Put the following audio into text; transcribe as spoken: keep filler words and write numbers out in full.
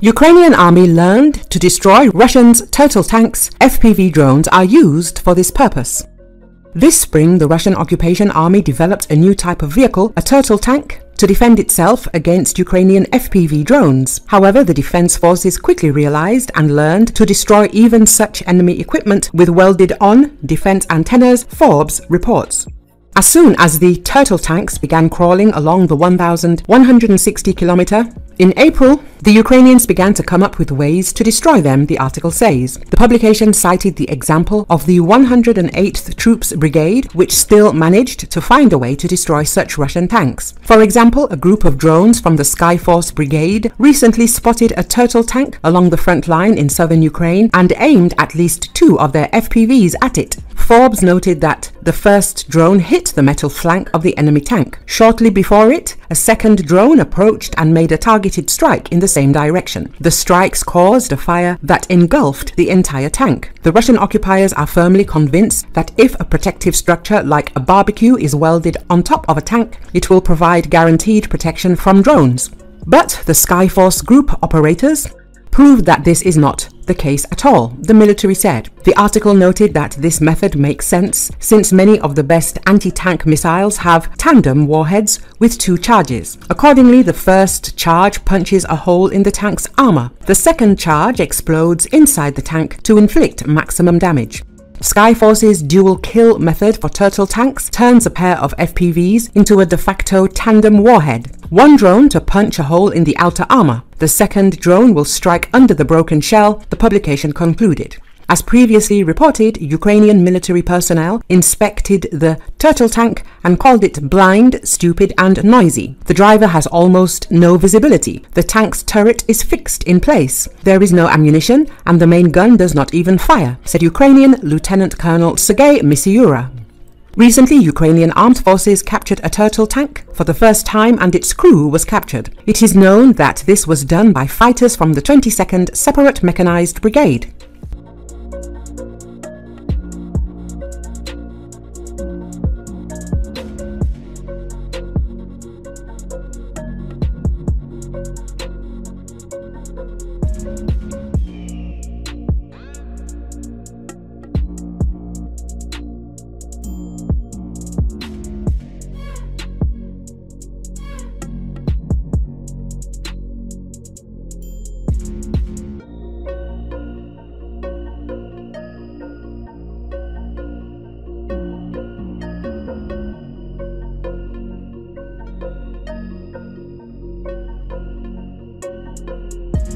Ukrainian army learned to destroy Russians' turtle tanks. F P V drones are used for this purpose. This spring, the Russian occupation army developed a new type of vehicle, a turtle tank, to defend itself against Ukrainian F P V drones. However, the defense forces quickly realized and learned to destroy even such enemy equipment with welded-on defense antennas, Forbes reports. As soon as the turtle tanks began crawling along the one thousand one hundred sixty kilometer, in April, the Ukrainians began to come up with ways to destroy them, the article says. The publication cited the example of the one hundred eighth Troops Brigade, which still managed to find a way to destroy such Russian tanks. For example, a group of drones from the Sky Force Brigade recently spotted a turtle tank along the front line in southern Ukraine and aimed at least two of their F P Vs at it. Forbes noted that the first drone hit the metal flank of the enemy tank. Shortly before it, a second drone approached and made a targeted strike in the same direction. The strikes caused a fire that engulfed the entire tank. The Russian occupiers are firmly convinced that if a protective structure like a barbecue is welded on top of a tank, it will provide guaranteed protection from drones. But the Sky Force Group operators proved that this is not the case at all, the military said. The article noted that this method makes sense since many of the best anti-tank missiles have tandem warheads with two charges. Accordingly, the first charge punches a hole in the tank's armor. The second charge explodes inside the tank to inflict maximum damage. Skyforce's dual-kill method for turtle tanks turns a pair of F P Vs into a de facto tandem warhead. One drone to punch a hole in the outer armor. The second drone will strike under the broken shell, the publication concluded. As previously reported, Ukrainian military personnel inspected the turtle tank and called it blind, stupid and noisy. The driver has almost no visibility. The tank's turret is fixed in place. There is no ammunition and the main gun does not even fire, said Ukrainian Lieutenant Colonel Sergei Misiura. Recently, Ukrainian armed forces captured a turtle tank for the first time and its crew was captured. It is known that this was done by fighters from the twenty-second Separate Mechanized Brigade.